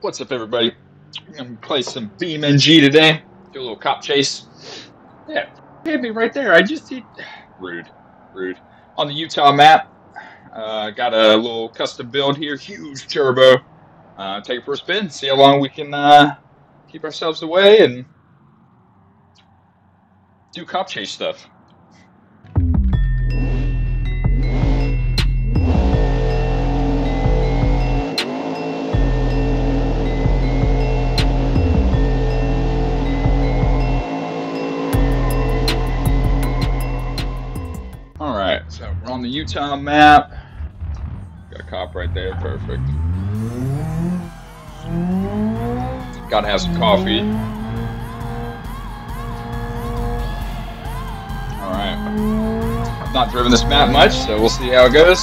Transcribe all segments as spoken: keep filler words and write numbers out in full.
What's up, everybody? We're gonna play some BeamNG today. Do a little cop chase. Yeah, baby, right there. I just did. Rude, rude. On the Utah map, uh, got a little custom build here. Huge turbo. Uh, take it for a spin. See how long we can uh, keep ourselves away and do cop chase stuff. So we're on the Utah map. Got a cop right there, perfect. Gotta have some coffee. Alright. I've not driven this map much, so we'll see how it goes.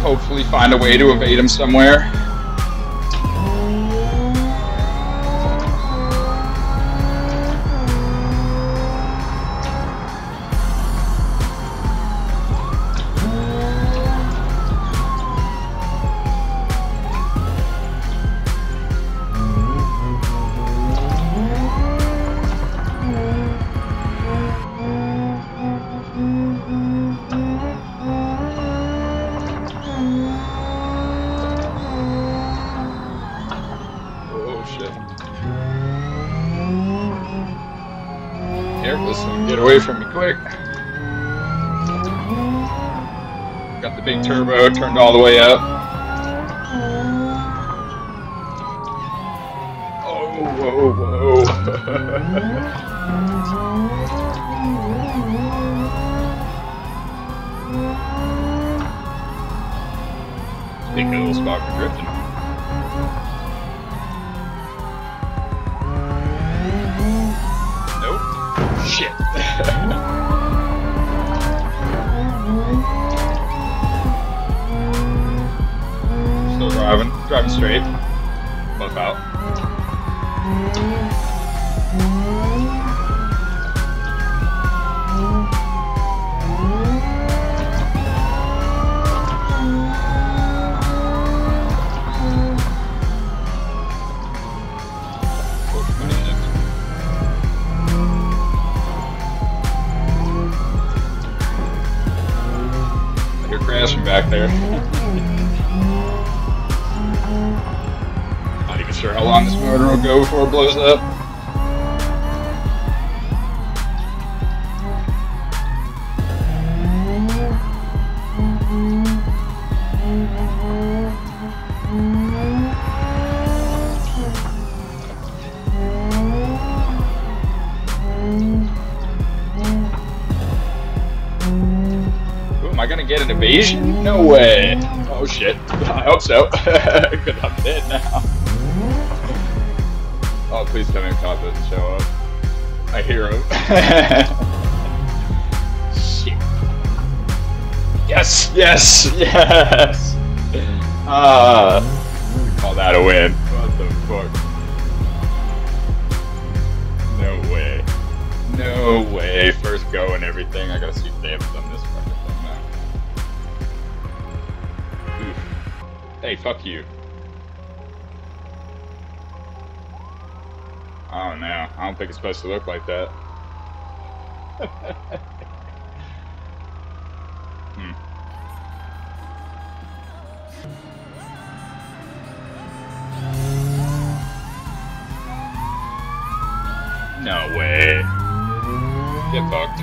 Hopefully find a way to evade him somewhere. Careful, so get away from me quick. Got the big turbo turned all the way up. Oh, whoa, whoa. Big little spot for drifting. Shit. Still driving, driving straight. Buff out. Crashing back there. Not even sure how long this motor will go before it blows up. Am I gonna get an evasion? No way! Oh shit! I hope so. Because I'm dead now. Oh, please tell me Cop doesn't show up. I hear him. Shit! Yes! Yes! Yes! Ah! Uh, call that a win. What the fuck? No way! No way! First go and everything. I gotta see if they have done this one. Hey, fuck you. Oh no, I don't think it's supposed to look like that. Hmm. No way. Get fucked.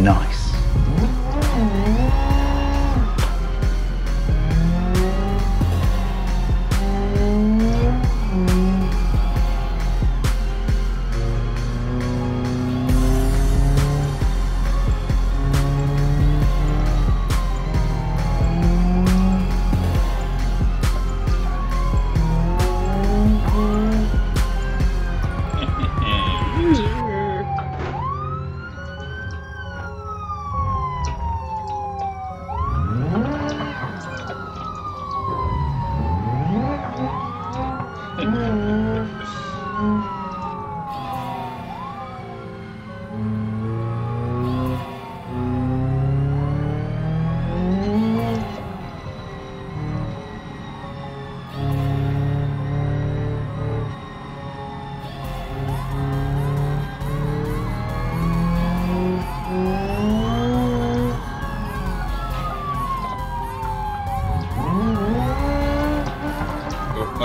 Nice. Money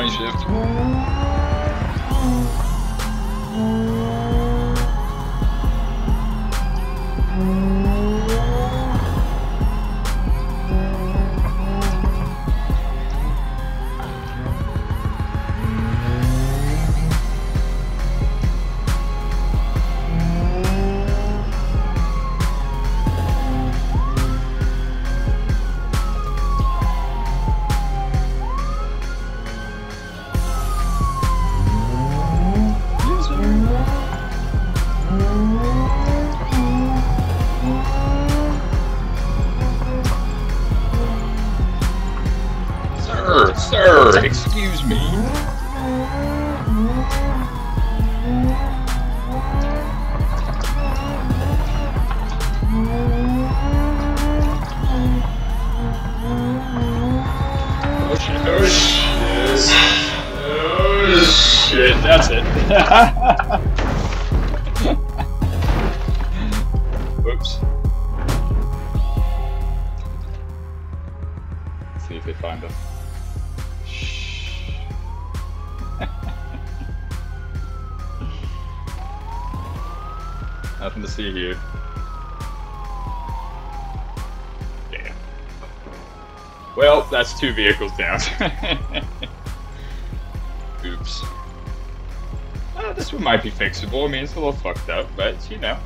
shift. Sir, excuse me. Oh shit, oh shit, oh shit, that's it. Whoops. Let's see if they find us. Nothing to see here. Yeah. Well, that's two vehicles down. Oops. Oh, this one might be fixable. I mean, it's a little fucked up, but you know. I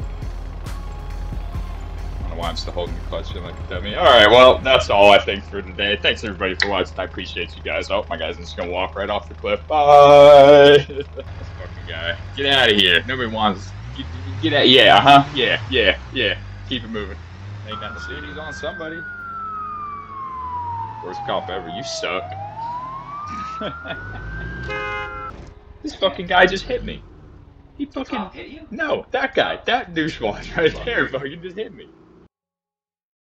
don't know why I'm still holding the clutch like a dummy. Alright, well, that's all I think for today. Thanks everybody for watching. I appreciate you guys. Oh, my guy's just gonna walk right off the cliff. Bye! This fucking guy. Get out of here. Nobody wants. Get out, yeah, uh huh, yeah, yeah, yeah. Keep it moving. Ain't nothing to see, he's on somebody. Worst cop ever, you suck. This fucking guy just hit me. He fucking hit you? No, that guy, that douchebag right there fucking just hit me.